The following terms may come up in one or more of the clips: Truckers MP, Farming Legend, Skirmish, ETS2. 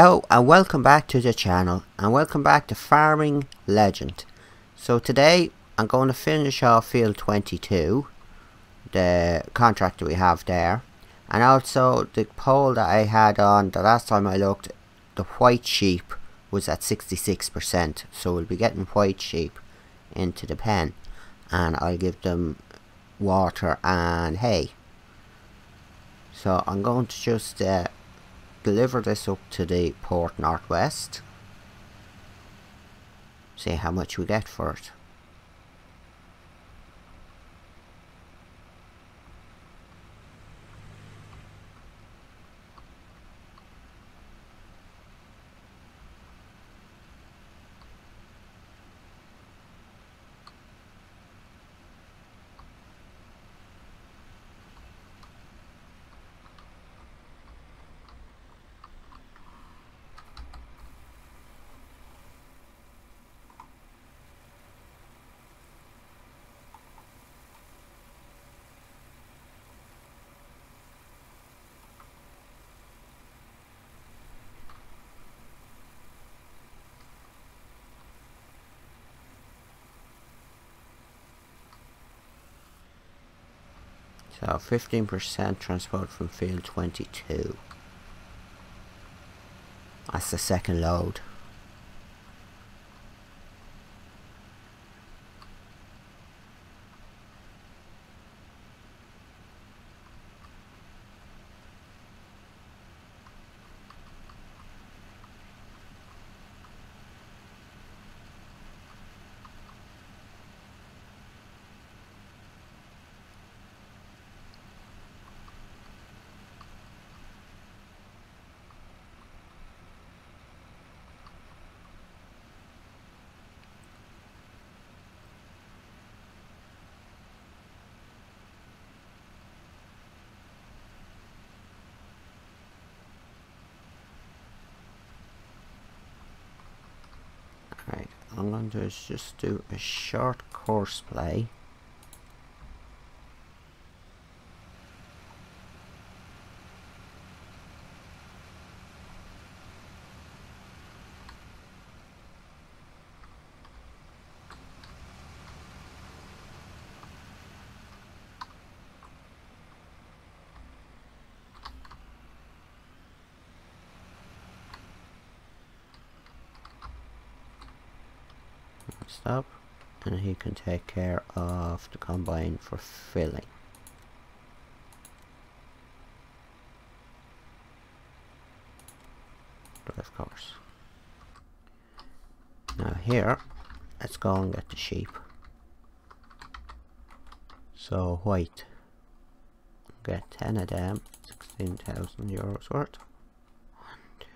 Hello and welcome back to the channel, and welcome back to Farming Legend. So today I'm going to finish off field 22, the contractor we have there, and also the poll that I had on the last time I looked, the white sheep was at 66%, so we'll be getting white sheep into the pen and I'll give them water and hay. So I'm going to just deliver this up to the Port Northwest. See how much we get for it. So 15% transport from field 22. That's the second load. I'm going to just do a short course play. Stop, and he can take care of the combine for filling. But of course. Now here, let's go and get the sheep. So white, get 10 of them, 16,000 euros worth. 1, 2, 3,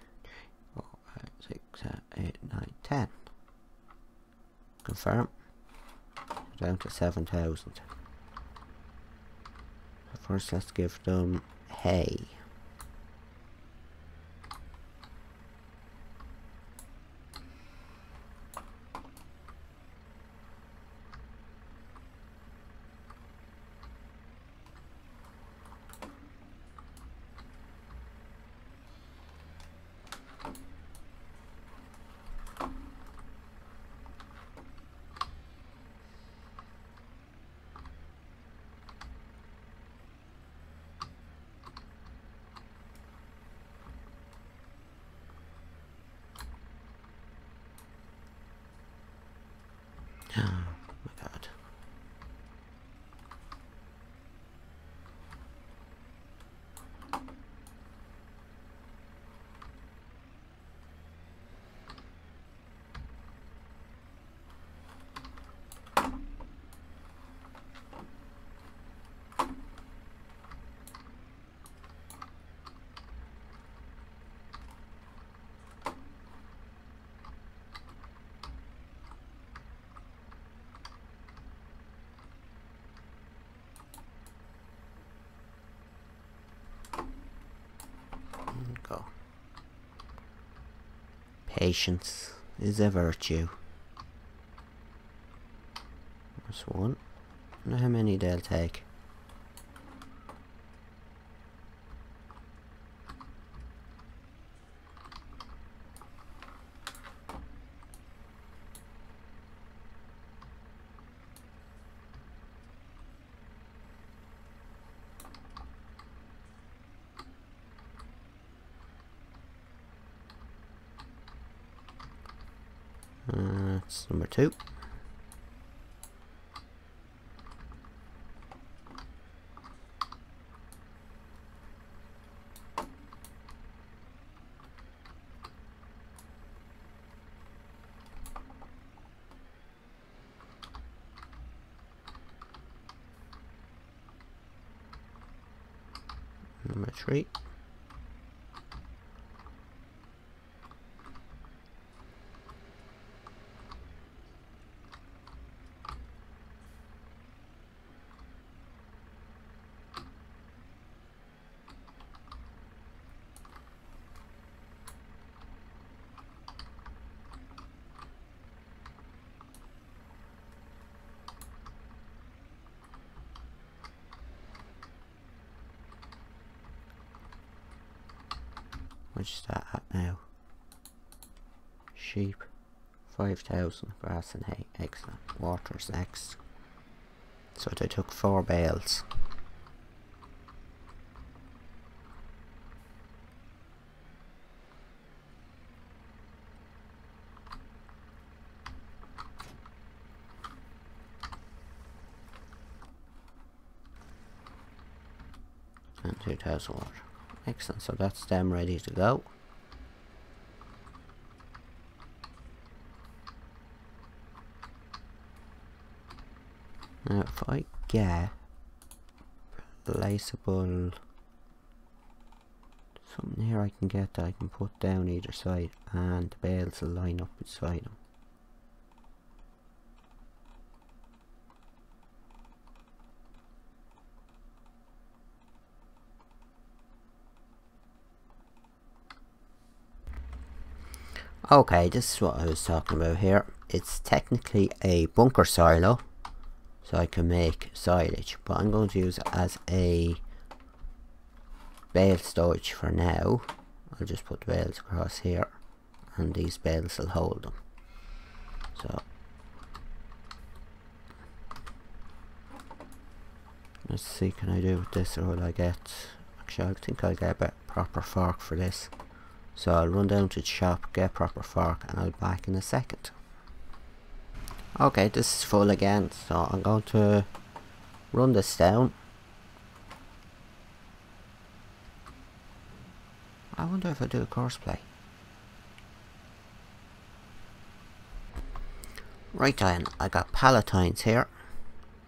4, 5, 6, 7, 8, 9, 10. Confirm. Down to 7,000. First, let's give them hay. Patience is a virtue. That's one. I don't know how many they'll take. That's number 2. Number 3. Where'd you start at now? Sheep, 5,000, grass and hay, excellent. Water's next. So they took 4 bales. And 2,000 water. Excellent, so that's them ready to go. Now if I get placeable something here, I can get that I can put down either side and the bales will line up beside them. Okay, this is what I was talking about here. It's technically a bunker silo, so I can make silage, but I'm going to use it as a bale storage for now. I'll just put the bales across here, and these bales will hold them. So let's see, can I do with this, or will I get... Actually, I think I'll get a proper fork for this. So I'll run down to the shop, get a proper fork, and I'll be back in a second. Okay, this is full again, so I'm going to run this down. I wonder if I do a course play. Right then, I got palatines here.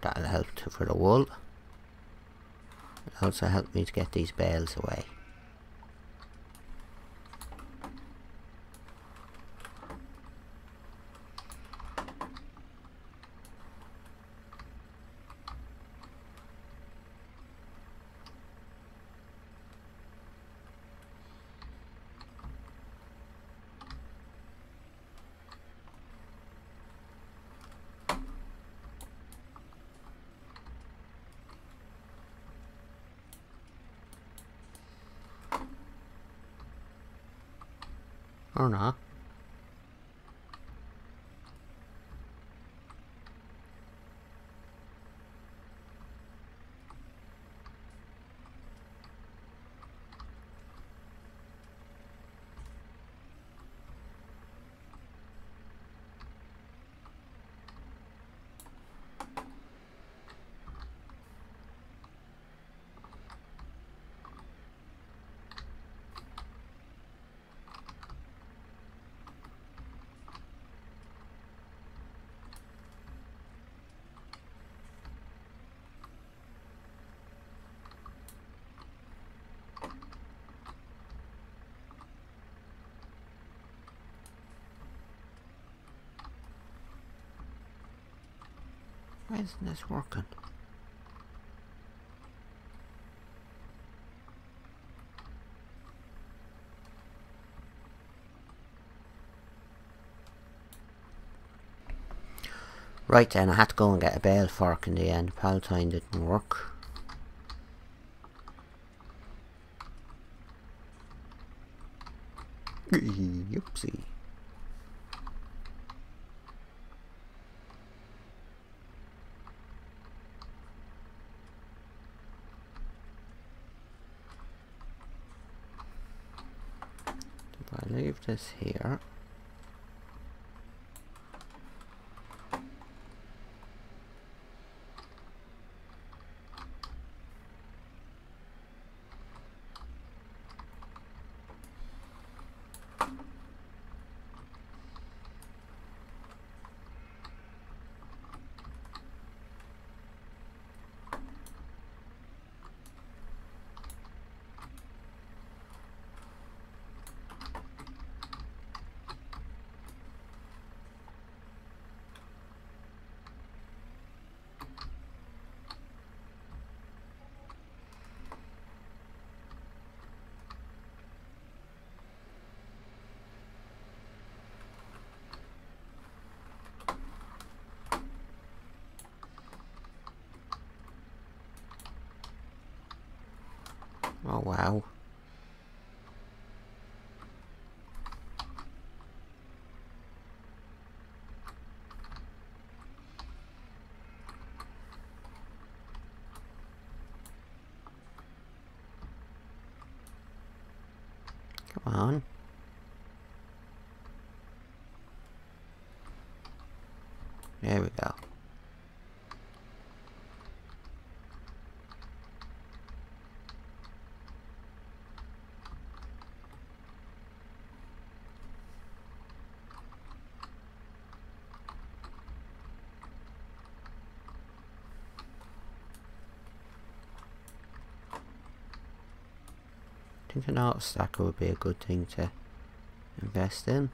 That'll help for the wool. It'll also help me to get these bales away. Or not. Why isn't this working? Right then, I had to go and get a bale fork in the end. Palatine didn't work. Oopsie. Leave this here. Oh wow. Come on. There we go. I think an art stacker would be a good thing to invest in.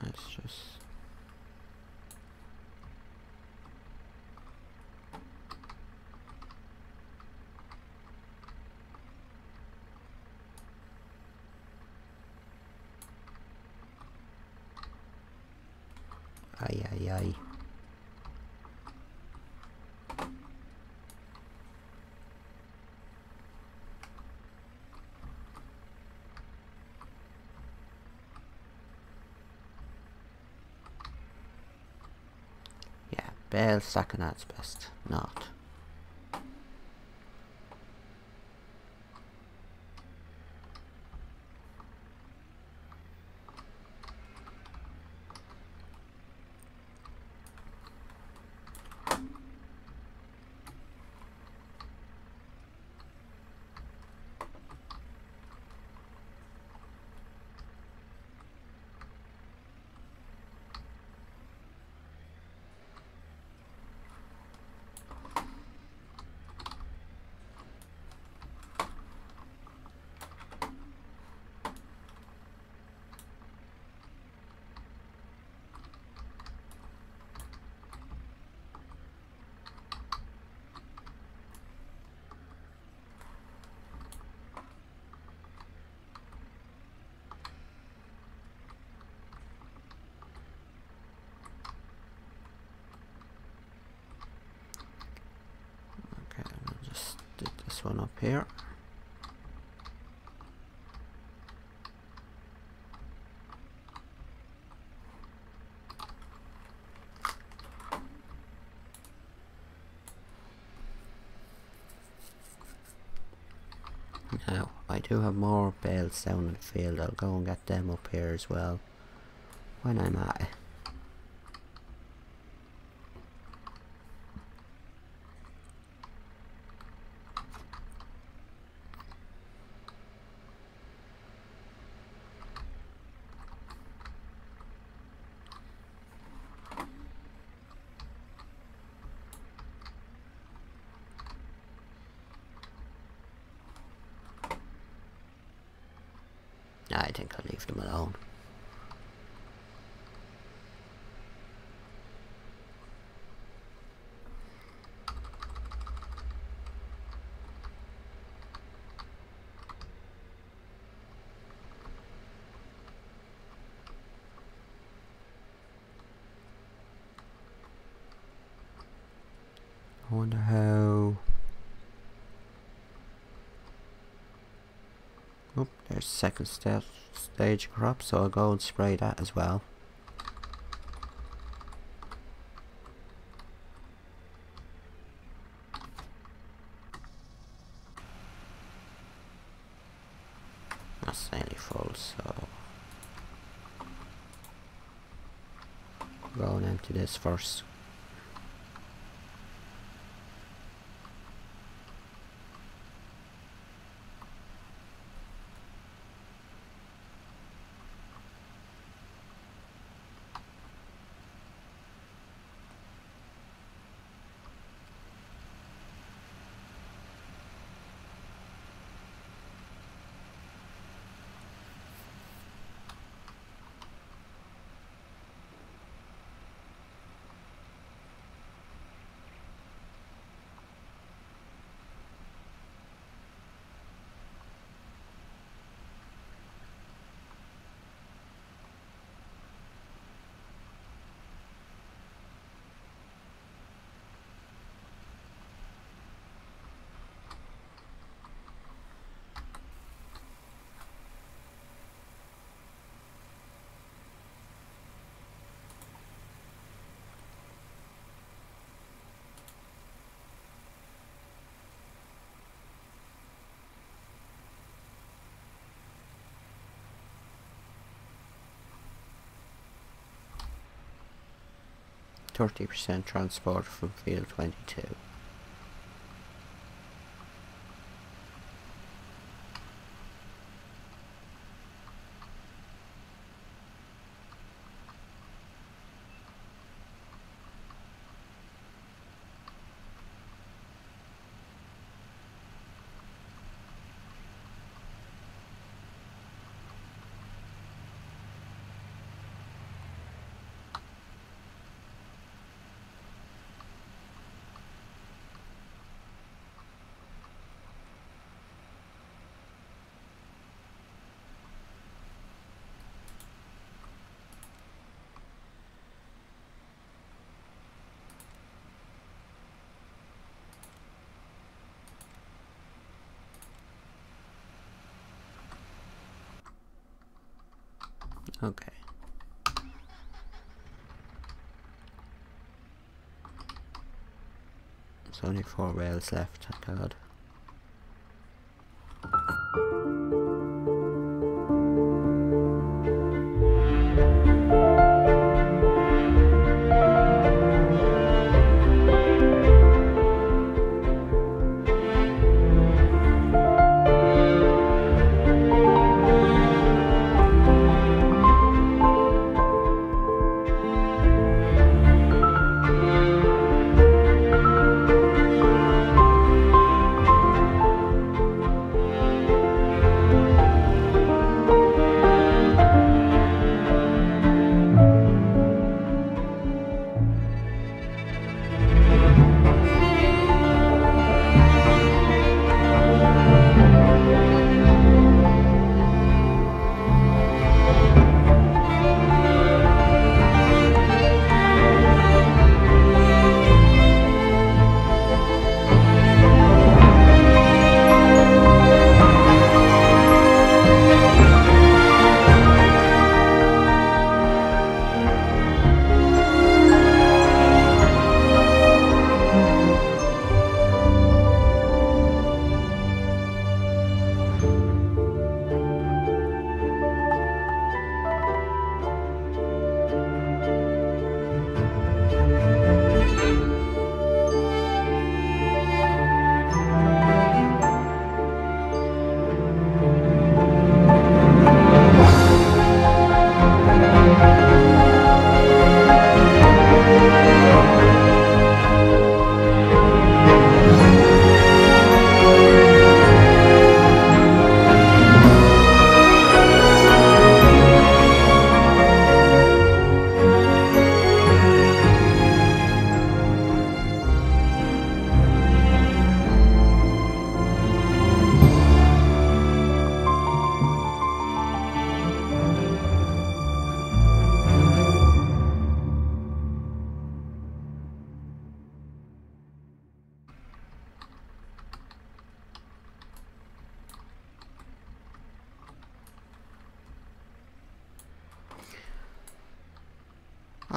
Let's just... Ay, ay, ay. Bale stacking that's best, not. This one up here. Now, I do have more bales down in the field. I'll go and get them up here as well when I'm at it. jag tänker lägga mig down. I wonder how... Oh, there's second stage crop, so I'll go and spray that as well. That's nearly full, so... Go and empty this first. %, transport from field 22. Okay. There's only 4 rails left, thank God.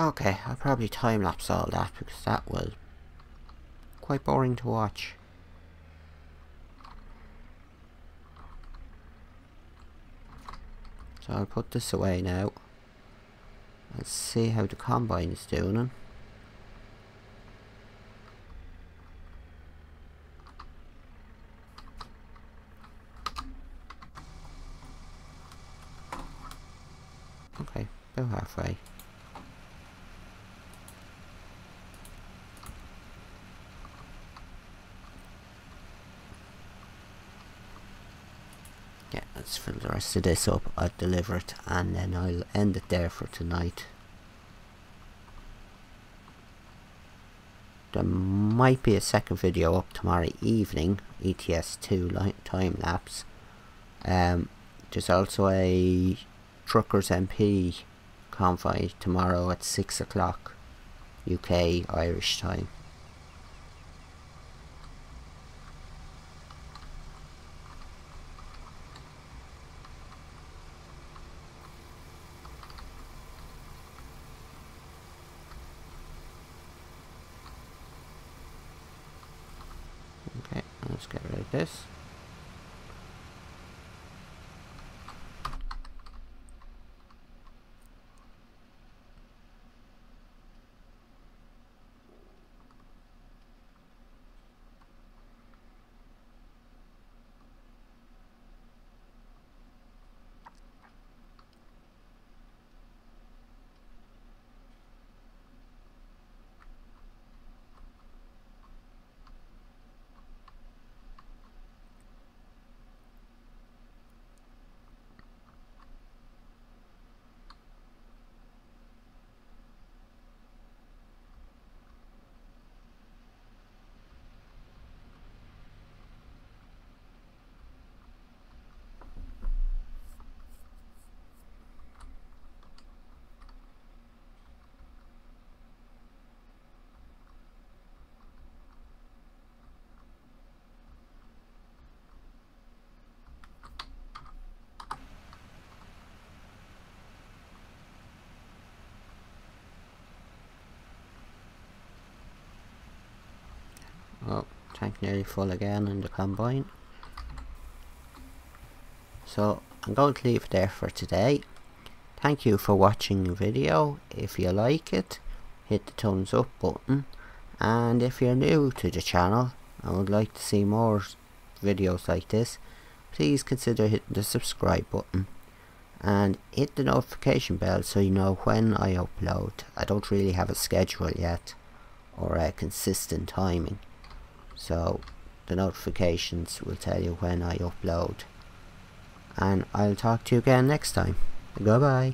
Okay, I'll probably time-lapse all that because that was quite boring to watch. So I'll put this away now. Let's see how the combine is doing. Okay, about halfway. Yeah, let's fill the rest of this up, I'll deliver it, and then I'll end it there for tonight. There might be a second video up tomorrow evening, ETS2 time-lapse. There's also a Truckers MP convoy tomorrow at 6 o'clock UK Irish time. Okay, let's get rid of this. Oh, tank nearly full again in the combine. So I'm going to leave it there for today. Thank you for watching the video. If you like it, hit the thumbs up button, and if you're new to the channel and would like to see more videos like this, please consider hitting the subscribe button and hit the notification bell so you know when I upload. I don't really have a schedule yet or a consistent timing, so the notifications will tell you when I upload. And I'll talk to you again next time. Goodbye.